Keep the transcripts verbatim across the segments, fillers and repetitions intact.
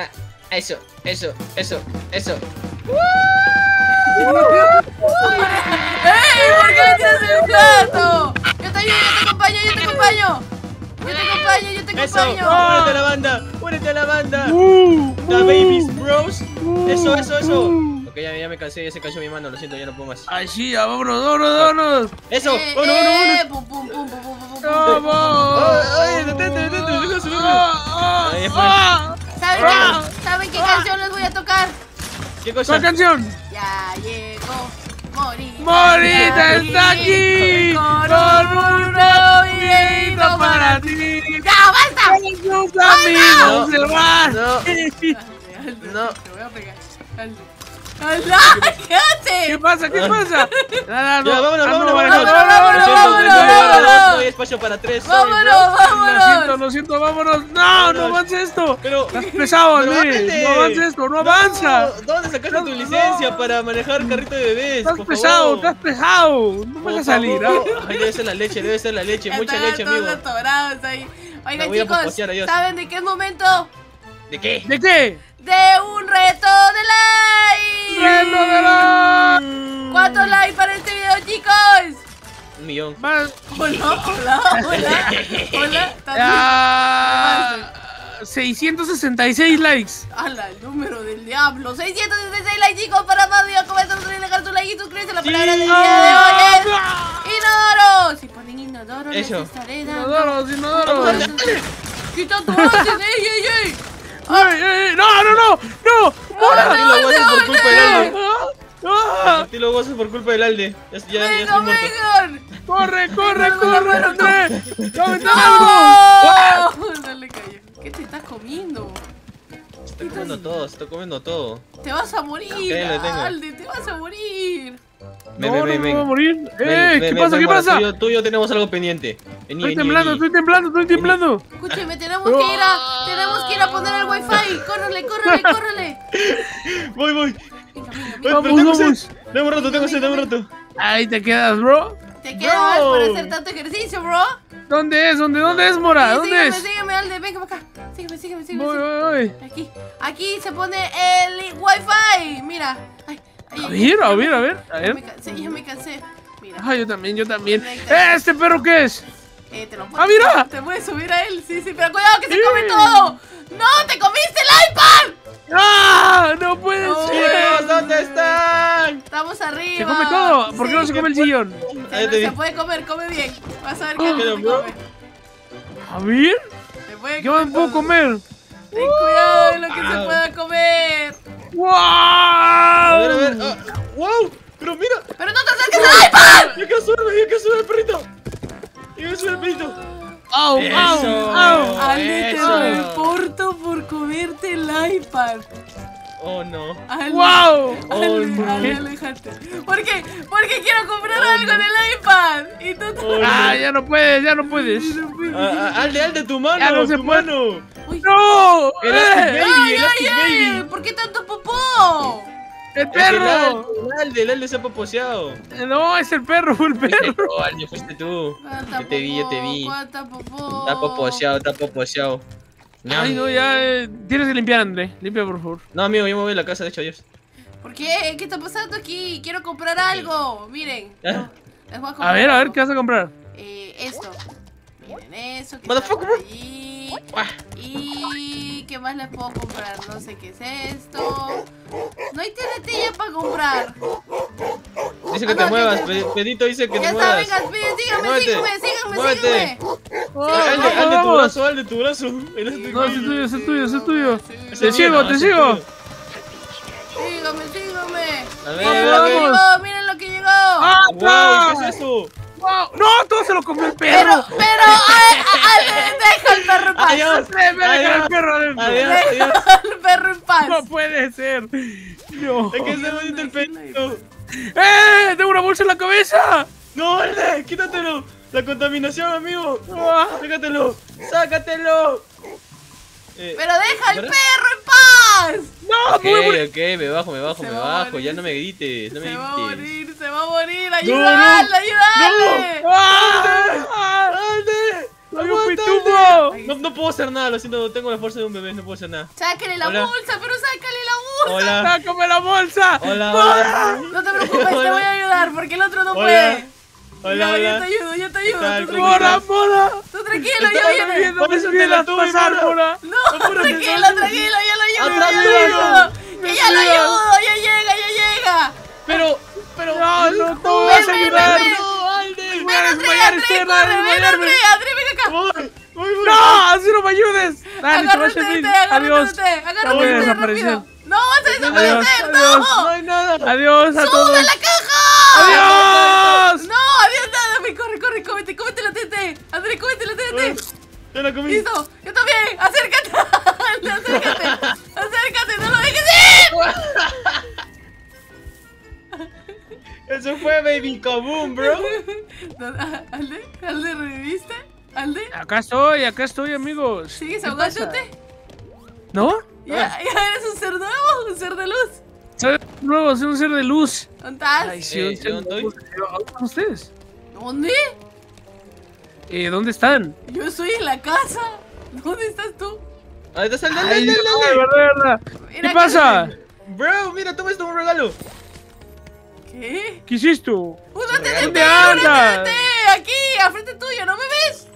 Ah, eso, eso, eso, eso. ¡Ey! ¿Por qué estás en plato? Yo te ayudo, yo te acompaño, yo te acompaño. Yo te acompaño, yo te acompaño. Eso, únete a la banda, únete a la banda. The Babies Bros. Eso, eso, eso. Ok, ya, ya me cansé, ya se cayó mi mano, lo siento, ya no puedo más. Ay, sí, vámonos, vámonos, vámonos. Eso, uno, uno, uno. ¡Vamos! ¡Ay, detente, detente! ¿Saben qué canción les voy a tocar? ¿Qué cosa? ¿Cuál canción? Ya llegó Morita. ¡Morita está aquí! ¡Con un novito para ti! ¡Ya, basta! ¡Amigos, amigos, se va! No, no. Te voy a pegar. ¿Qué haces? ¿Qué pasa? ¿Qué pasa? Ya, vámonos, vámonos, vámonos. No hay espacio para tres. Vámonos, vámonos. Lo siento, lo siento, vámonos. No, no avanza esto. Estás pesado, Luis. No avanza esto, no avanza. ¿Dónde sacaste tu licencia para manejar carrito de bebés? Estás pesado, estás pesado. No vas a salir. Debe ser la leche, debe ser la leche. Mucha leche, amigo. Oigan, chicos, ¿saben de qué es momento? ¿De qué? ¿De qué? De un reto de like. ¡Reto de like! ¿Cuántos likes para este video, chicos? Un millón. Más. Hola, hola, hola. Hola, ¿también? Uh, seiscientos sesenta y seis likes. ¡Hala, el número del diablo! seiscientos sesenta y seis likes, chicos. Para más videos, comenten, dejar su like y suscríbanse a la palabra sí. del día de hoy. Es ¡inodoro! Si ponen inodoro, les estaré dando. ¡Inodoro, inodoro! ¡Quita tu voz! ¡Ey, ey, ey! ¡Ay, ay, ay! ¡No, no, no! ¡No! ¡Mora! ¡No, no, no! ¡No! ¡Te lo gozas por culpa del Alde! ¡Ya, ya, ya! ¡Vengan! ¡Corre, corre, corre! ¡No! ¡No le cayó! ¿Qué te estás comiendo? Estoy comiendo todo, estoy comiendo todo. ¡Te vas a morir, Alde! ¡Te vas a morir! ¡No, no me voy a morir! ¡Eh! ¿Qué pasa? ¿Qué pasa? Tú y yo tenemos algo pendiente. Estoy temblando, estoy temblando, estoy temblando. Escúcheme, tenemos que ir a... Tenemos que ir a poner el wifi. Córrele, córrele, córrele. Voy, voy. Vamos, vamos. Dame un rato, tengo sed, dame un rato. Ahí te quedas, bro. Te quedas para hacer tanto ejercicio, bro. ¿Dónde es? ¿Dónde, dónde es, Mora? ¿Dónde es? Sígueme, Alde, venga para acá. Sígueme, sígueme, sígueme. Voy, voy, voy. Aquí, aquí se pone el wifi. Mira. A ver, a ver, a ver. A ver. Sí, yo me cansé. Mira. Ah, yo también, yo también. ¿Este perro qué es? Eh, te lo puedes, ¡ah, mira! Te puedes subir a él, sí, sí, pero cuidado que se sí. come todo. ¡No, te comiste el iPad! ¡Ah! ¡No puedes! No, ¡chicos, ¿dónde están? Estamos arriba. Se come todo, ¿por qué sí. no se come el sillón? Se, no, se puede comer, come bien. Vas a ver qué oh, no come. A ver. Se puede yo me puedo comer. Ten cuidado de lo que ah. se pueda comer. ¡Wow! A ver, a ver. Ah, ¡wow! Pero mira. ¡Pero no te acerques al iPad! Yo quiero subirme, yo quiero subir al perrito. ¡Yo soy el pito! ¡Au, au, au! Ale, te reporto por comerte el iPad. ¡Oh, no! Ale, ¡wow! Ale, oh, ale, alejate. ¿Por qué? Porque quiero comprar oh, algo no. en el iPad. Y tú, tú... Oh, ¡ah, no. ya no puedes, ya no puedes! Sí, no puedes. Ah, ah, ¡Ale, ale, tu mano! Ya no se ¡tu puede. mano! Uy. ¡No! ¡El eh. baby, ay, ay, baby! ¿Por qué tanto popó? ¡El perro! El Alde, el Alde se ha poposeado. No, es el perro, el perro. No, Alde, fuiste tú. Yo te vi, yo te vi. Está poposeado, está poposeado. Ay, no, ya. Eh, tienes que limpiar, André. Limpia, por favor. No, amigo, yo me voy a la casa, de hecho, adiós. ¿Por qué? ¿Qué está pasando aquí? Quiero comprar algo. Miren. ¿Ah? Les voy a, comprar a ver, algo. a ver, ¿qué vas a comprar? Eh, esto. Miren, eso. Que Motherfucker. Y qué más les puedo comprar, no sé qué es esto. No hay tiretilla para comprar. Dice que ah, te no, muevas, te... Pedito dice que ya te muevas. Ya saben, síganme, síganme, síganme, síganme. Oh, Alde, Alde, tu brazo, Alde, tu brazo. Sí, no, es tuyo, es tuyo, es tuyo. Te sigo, te sigo. Síganme, síganme. A ver, miren lo que llegó, miren lo que llegó. Ah, wow, ¿qué es eso? Wow. ¡No! ¡Todo se lo comió el perro! ¡Pero, pero! Ay, ay, ay, ¡deja al perro en paz! ¡Adiós! ¡Deja al perro adentro! ¡Adiós, adiós! ¡Deja al perro en paz! ¡No puede ser! ¡No! ¡Es que se bonito el perrito! ¡Eh! ¡Tengo una bolsa en la cabeza! ¡No, Alde! ¡Quítatelo! ¡La contaminación, amigo! ¡Sácatelo! ¡Sácatelo! Eh, ¡Pero deja al perro en paz! ¡No! Ok, ok, me bajo, me bajo, me bajo. Ya no me grites, no me grites. Se va a morir, se va a morir. ¡Ayúdale, ayúdale! ¡No! ¡Alde! ¡Hay un pitufo! No, no puedo hacer nada, lo siento, no tengo la fuerza de un bebé, no puedo hacer nada. ¡Sácale la Hola. bolsa, pero sácale la bolsa! Hola. ¡Sácame la bolsa! Hola, ¡Hola! No te preocupes, Hola. te voy a ayudar, porque el otro no Hola. puede. Hola, no, hola. Yo te ayudo, yo te ayudo. ¡Mora, Mora! ¡Tú tranquila, yo viene! ¡Por eso te la tuve, Mora! ¡No, tranquila, tranquila, ya lo ayudo! ¡Que ya lo ayudo! ¡Ya llega, ya llega! Pero, pero... ¡No, no, tú vas a ayudar! ¡No, Alden! ¡Ven, Andrea, ven, ven, Andrea! ¡Andrea, ven acá! ¡No, así no me ayudes! ¡Agárrate de té, agárrate de té! ¡Agárrate de té, rápido! ¡No, vas a desaparecer! ¡No! ¡No hay nada! ¡Adiós a todos! ¡Sube la caja! ¡Adiós! ¡No! Corre, corre, cómete, cómete la T N T. André, cómete la T N T. Yo la comí. Listo, yo también. Acércate. Acércate. Acércate, no lo dejes ir. Eso fue baby común, bro. Alde, Alde, ¿reviviste? Alde. Acá estoy, acá estoy, amigos. ¿Sigues ahogándote? ¿No? Ya, ya eres un ser nuevo, un ser de luz. Soy nuevo, soy un ser de luz. ¿Dónde estás? Ay, sí, un ser de luz. ¿Dónde están ustedes? ¿Dónde? Eh, ¿dónde están? Yo estoy en la casa. ¿Dónde estás tú? Ahí está el dale, dale, dale. ¿Qué pasa? Bro, mira, toma esto, un regalo. ¿Qué? ¿Qué hiciste? ¡Un T N T! ¡Un T N T! ¡Aquí! ¡A frente tuyo! ¿No me ves?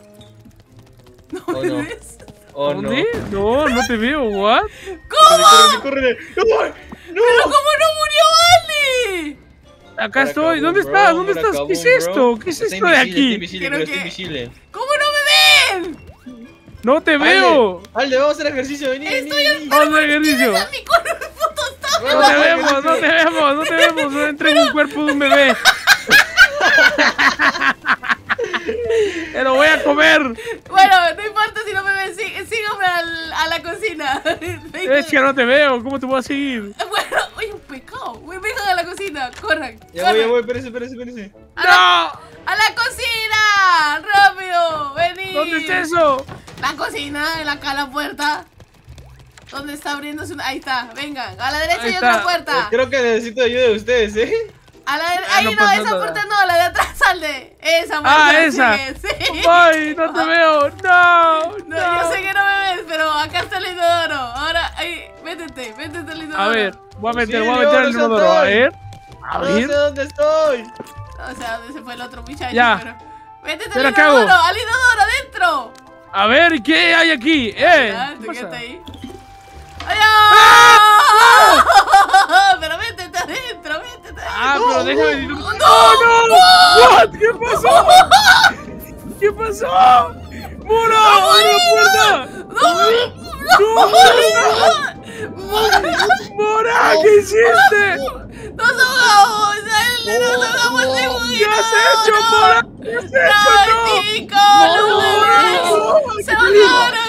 ¿No me ves? ¿Dónde? No, no te veo, ¿what? ¿Cómo? ¡Córrele, córrele! ¡No! ¡Pero cómo no murió Wally! Acá Mora estoy, Kabum, ¿dónde bro, estás? ¿Dónde Mora estás? Kabum, ¿Qué es esto? ¿Qué es esto invisible, de aquí? Invisible, bro, que... ¿Cómo no me ven? ¡No te Ale, veo! Alde, vamos a hacer ejercicio, vení, estoy vení. Vamos a hacer ejercicio. Mi cuerpo no, no te vemos, no te vemos, no te vemos. No entré en un cuerpo de un bebé. Te lo voy a comer. Bueno, no importa si no me ves, sí, sígueme al, a la cocina. Es que no te veo, ¿cómo te voy a seguir? Bueno, oye, un pecado. Vengan a la cocina, corran. Ya corran. voy, ya voy, espérense, espérense, espérense. ¡No! La, ¡a la cocina! ¡Rápido! ¡Vení! ¿Dónde está eso? La cocina, en la, acá la puerta. ¿Dónde está abriéndose una? Ahí está, vengan. A la derecha Ahí hay está. otra puerta. Pues creo que necesito ayuda de ustedes, ¿eh? A la de... ah, Ahí no, no esa puerta no, la de atrás, Alde. Esa, Marta, Ah, esa. Sí. Ay, no te veo. No, no, no. Yo sé que no me ves, pero acá está el inodoro. Ahora, ahí, métete, métete el inodoro. A ver, voy a meter, sí, voy a meter no el inodoro. A ver. A ver. No sé dónde estoy. No sé dónde se fue el otro muchacho, ya. pero. Métete el inodoro, al inodoro, adentro. A ver, ¿qué hay aquí? Eh. Ah, ¿qué está ahí? ¡Ay! ¡Ah! ¡Ah! Pero métete adentro, métete adentro. Ah, no, pero déjame. ¡No! ¡No! no. no. ¿Qué pasó? ¿Qué pasó? ¡Mora! ¡Abre la puerta! ¡No! ¡No! ¡Mora! ¿Qué hiciste? ¡Nos ahogamos! ¡Nos ahogamos de un ¿Qué has hecho, Mora? ¿Qué has hecho? ¡No! ¡No! ¡Se ahogaron!